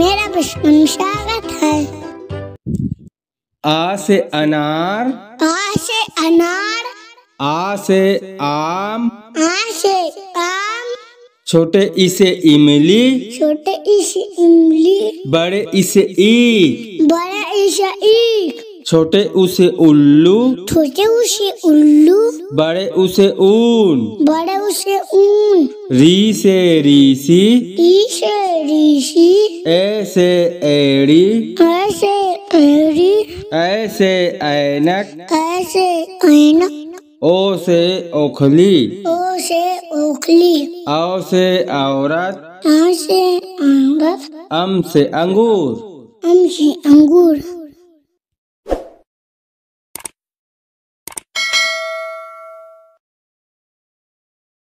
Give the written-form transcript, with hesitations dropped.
मेरा प्रश्न स्वागत है। आ से अनार, आ से अनार, आ से आम, आ से आम, छोटे ई से इमली, छोटे ई से इमली, बड़े ई से ईख, बड़े ई से ईख, छोटे ऊ से उल्लू, छोटे ऊ से उल्लू, बड़े ऊ से ऊन, बड़े ऊ से ऊन, री से ऋषि, री से ऋषि, ए से एड़ी, ए से एड़ी, ऐ से ऐनक, ऐ से ऐनक, ओ से ओखली, ओ से ओखली, औ से औरत, औ से औरत, अम से अंगूर, अम से अंगूर।